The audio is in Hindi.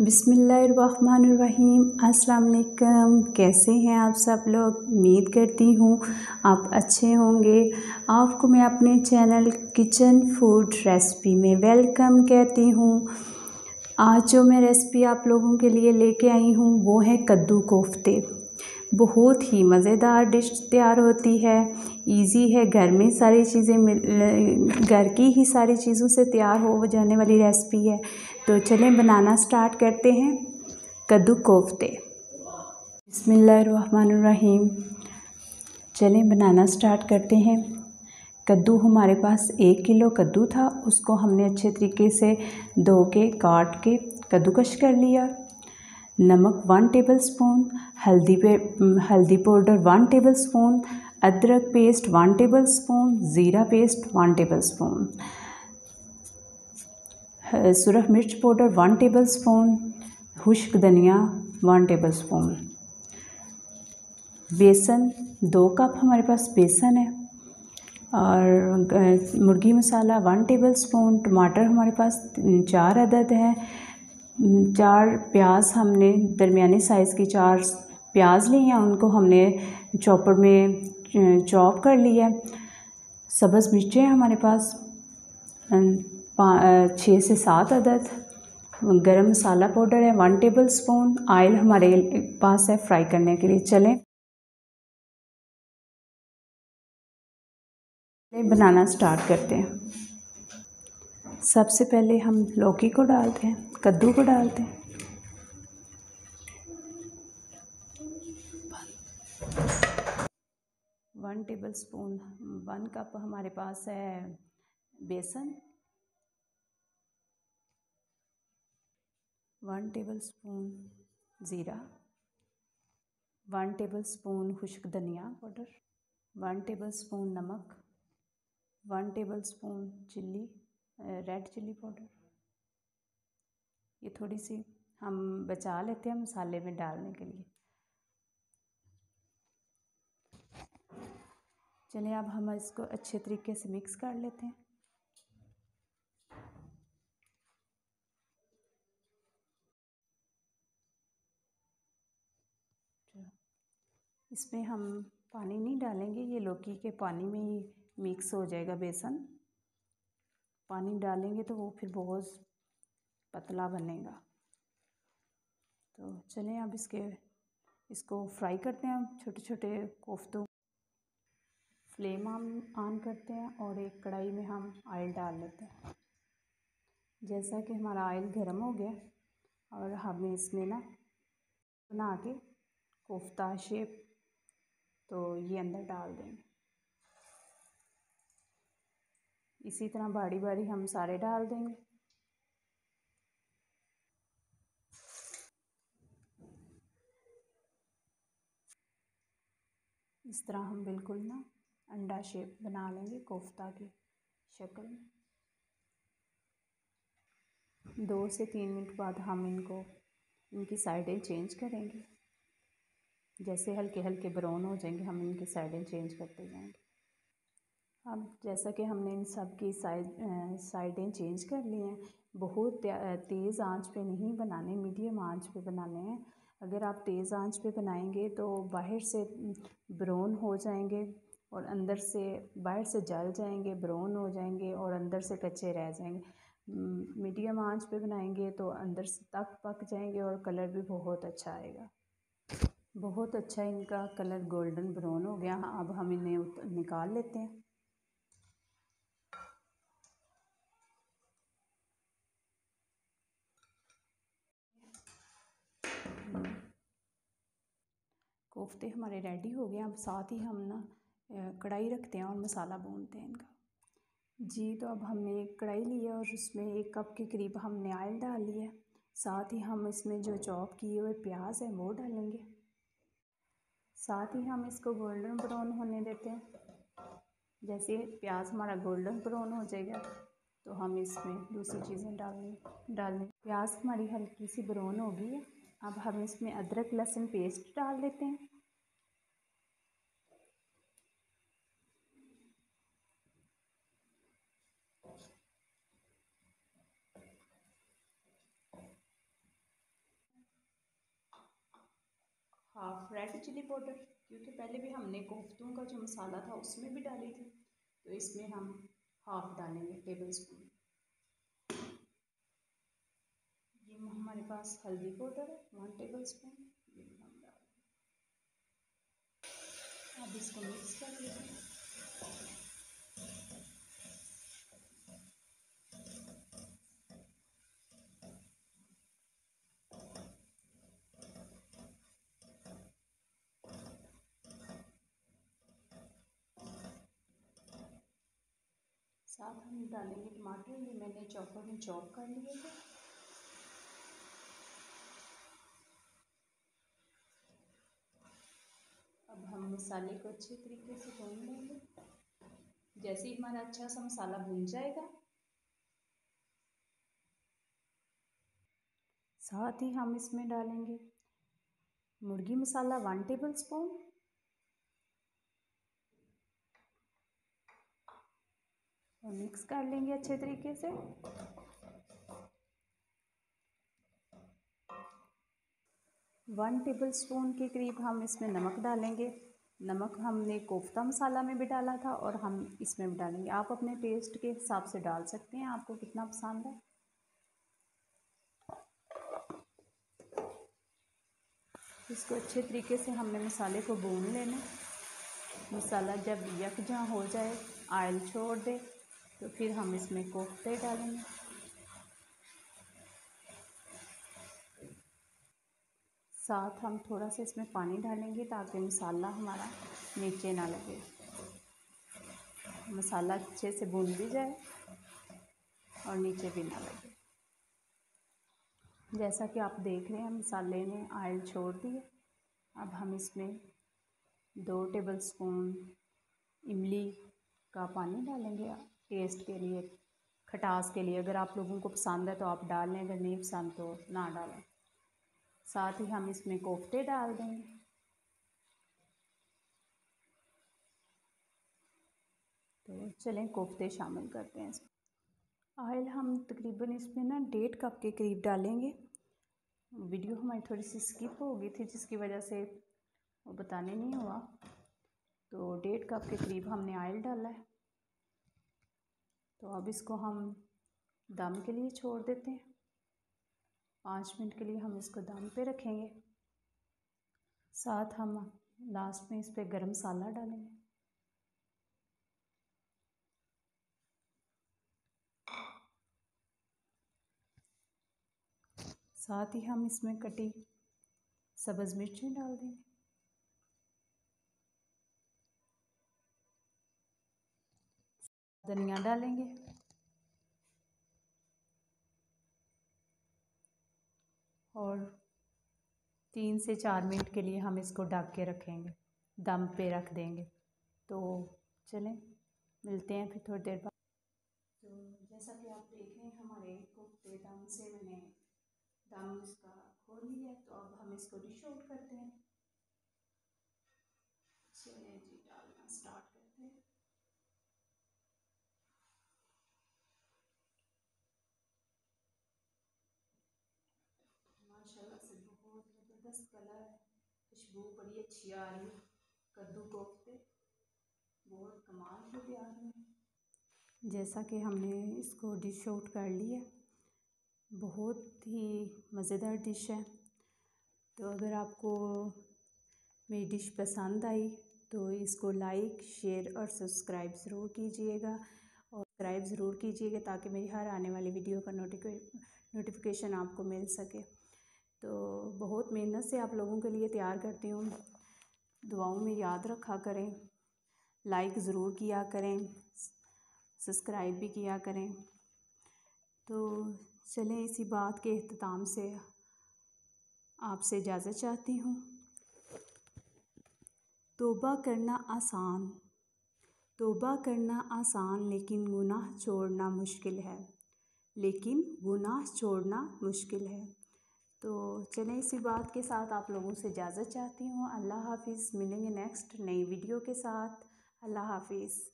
बिस्मिल्लाहिर्रहमानिर्रहीम, अस्सलाम वालेकुम। कैसे हैं आप सब लोग? उम्मीद करती हूँ आप अच्छे होंगे। आपको मैं अपने चैनल किचन फूड रेसिपी में वेलकम कहती हूँ। आज जो मैं रेसिपी आप लोगों के लिए लेके आई हूँ वो है कद्दू कोफ्ते। बहुत ही मज़ेदार डिश तैयार होती है। इजी है, घर में सारी चीज़ें घर की ही सारी चीज़ों से तैयार हो जाने वाली रेसिपी है। तो चलें बनाना स्टार्ट करते हैं कद्दू कोफ्ते। बिस्मिल्लाहिर्रहमानिर्रहीम। चलें बनाना स्टार्ट करते हैं। कद्दू हमारे पास 1 किलो कद्दू था, उसको हमने अच्छे तरीके से धो के काट के कद्दूकश कर लिया। नमक 1 टेबल स्पून, हल्दी पाउडर 1 टेबल स्पून, अदरक पेस्ट 1 टेबल स्पून, ज़ीरा पेस्ट 1 टेबल स्पून, सुरख मिर्च पाउडर 1 टेबल स्पून, खुश्क धनिया 1 टेबल स्पून, बेसन 2 कप हमारे पास बेसन है, और मुर्गी मसाला 1 टेबल स्पून, टमाटर हमारे पास 4 अदद है, 4 प्याज हमने दरमियाने साइज़ की 4 प्याज ली हैं, उनको हमने चॉपर में चॉप कर लिया। सब्ज़ मिर्चें हमारे पास 6 से 7 अदद, गरम मसाला पाउडर है 1 टेबल स्पून, आयल हमारे पास है फ्राई करने के लिए। चलें बनाना स्टार्ट करते हैं। सबसे पहले हम लौकी को डालते हैं, कद्दू को डालते हैं। वन कप हमारे पास है बेसन, 1 टेबल स्पून ज़ीरा, 1 टेबल स्पून खुश्क धनिया पाउडर, 1 टेबल स्पून नमक, 1 tablespoon red chilli powder. ये थोड़ी सी हम बचा लेते हैं मसाले में डालने के लिए। चलिए अब हम इसको अच्छे तरीके से मिक्स कर लेते हैं। इसमें हम पानी नहीं डालेंगे, ये लौकी के पानी में ही मिक्स हो जाएगा। बेसन पानी डालेंगे तो वो फिर बहुत पतला बनेगा। तो चलें अब इसको फ्राई करते हैं। छोटे छोटे कोफ्तों फ्लेम ऑन करते हैं और एक कढ़ाई में हम आयल डाल लेते हैं। जैसा कि हमारा आयल गर्म हो गया और हमें इसमें बना के कोफ्ता शेप तो ये अंदर डाल देंगे। इसी तरह बारी बारी हम सारे डाल देंगे। इस तरह हम बिल्कुल अंडा शेप बना लेंगे कोफ्ता की शक्ल में। 2 से 3 मिनट बाद हम इनकी साइडें चेंज करेंगे। जैसे हल्के हल्के ब्राउन हो जाएंगे हम इनकी साइडें चेंज करते जाएंगे। अब जैसा कि हमने इन सब की साइडें चेंज कर ली हैं। बहुत तेज़ आंच पे नहीं बनाने, मीडियम आंच पे बनाने हैं। अगर आप तेज़ आंच पे बनाएंगे तो बाहर से ब्राउन हो जाएंगे और अंदर से बाहर से जल जाएंगे, ब्राउन हो जाएंगे और अंदर से कच्चे रह जाएंगे। मीडियम आंच पे बनाएंगे तो अंदर से तक पक जाएंगे और कलर भी बहुत अच्छा आएगा। बहुत अच्छा इनका कलर गोल्डन ब्राउन हो गया। अब हम इन्हें निकाल लेते हैं। कोफ्ते हमारे रेडी हो गए। अब साथ ही हम कढ़ाई रखते हैं और मसाला भूनते हैं इनका। जी, तो अब हमने एक कढ़ाई ली है और उसमें 1 कप के करीब हमने आयल डाल लिया है। साथ ही हम इसमें जो चॉप किए हुए प्याज हैं वो डालेंगे। साथ ही हम इसको गोल्डन ब्राउन होने देते हैं। जैसे प्याज हमारा गोल्डन ब्राउन हो जाएगा तो हम इसमें दूसरी चीज़ें डालेंगे। प्याज हमारी हल्की सी ब्राउन हो गई है। अब हम इसमें अदरक लहसुन पेस्ट डाल देते हैं। हाफ रेड चिली पाउडर, क्योंकि पहले भी हमने कोफ्तों का जो मसाला था उसमें भी डाली थी, तो इसमें हम हाफ डालेंगे टेबल स्पून। ये हमारे पास हल्दी पाउडर है 1 टेबल स्पून, ये हम डालेंगे। अब इसको मिक्स कर लेंगे। साथ हम डालेंगे टमाटर, ये मैंने चॉपर में चॉप कर लिए थे। अब हम मसाले को अच्छे तरीके से भून लेंगे। जैसे ही हमारा अच्छा सा मसाला भून जाएगा, साथ ही हम इसमें डालेंगे मुर्गी मसाला 1 टेबल स्पून, और मिक्स कर लेंगे अच्छे तरीके से। वन टेबल स्पून के करीब हम इसमें नमक डालेंगे। नमक हमने कोफ्ता मसाला में भी डाला था और हम इसमें भी डालेंगे। आप अपने टेस्ट के हिसाब से डाल सकते हैं, आपको कितना पसंद है। इसको अच्छे तरीके से हमने मसाले को भून लेना। मसाला जब यकजां हो जाए, ऑयल छोड़ दे, तो फिर हम इसमें कोफ्ते डालेंगे। साथ हम थोड़ा सा इसमें पानी डालेंगे ताकि मसाला हमारा नीचे ना लगे। मसाला अच्छे से भून भी जाए और नीचे भी ना लगे। जैसा कि आप देख रहे हैं, मसाले ने ऑयल छोड़ दिए। अब हम इसमें 2 टेबल स्पून इमली का पानी डालेंगे, टेस्ट के लिए, खटास के लिए। अगर आप लोगों को पसंद है तो आप डाल लें, अगर नहीं पसंद तो ना डालें। साथ ही हम इसमें कोफ्ते डाल देंगे। तो चलें कोफ्ते शामिल करते हैं। ऑयल हम तकरीबन इसमें ना 1.5 कप के करीब डालेंगे। वीडियो हमारी थोड़ी सी स्किप हो गई थी, जिसकी वजह से वो बताने नहीं हुआ। तो 1.5 कप के करीब हमने ऑयल डाला है। तो अब इसको हम दम के लिए छोड़ देते हैं। 5 मिनट के लिए हम इसको दम पे रखेंगे। साथ हम लास्ट में इस पर गरम मसाला डालेंगे। साथ ही हम इसमें कटी सब्ज़ मिर्ची डाल देंगे। धनिया डालेंगे। और 3 से 4 मिनट के लिए हम इसको ढक के रखेंगे, दम पे रख देंगे। तो चलें मिलते हैं फिर थोड़ी देर बाद। तो जैसा कि आप देख रहे हैं, हमारे कोफ्ते दम से मैंने दम इसका खोल लिया। तो अब हम इसको डिश आउट करते हैं। चलिए जी, डालना स्टार्ट करते हैं। माशाल्लाह से बहुत ज़बरदस्त कलर है, खुशबू बड़ी अच्छी आ रही है। कद्दू कोफ्ते बहुत कमाल के तैयार हैं। जैसा कि हमने इसको डिश आउट कर लिया, बहुत ही मज़ेदार डिश है। तो अगर आपको मेरी डिश पसंद आई तो इसको लाइक, शेयर और सब्सक्राइब ज़रूर कीजिएगा ताकि मेरी हर आने वाली वीडियो का नोटिफिकेशन आपको मिल सके। तो बहुत मेहनत से आप लोगों के लिए तैयार करती हूँ। दुआओं में याद रखा करें, लाइक ज़रूर किया करें, सब्सक्राइब भी किया करें। तो चलें, इसी बात के इख्तिताम से आपसे इजाज़त चाहती हूँ। तौबा करना आसान लेकिन गुनाह छोड़ना मुश्किल है, तो चलें, इसी बात के साथ आप लोगों से इजाज़त चाहती हूँ। अल्लाह हाफिज़। मिलेंगे नेक्स्ट नई वीडियो के साथ। अल्लाह हाफिज़।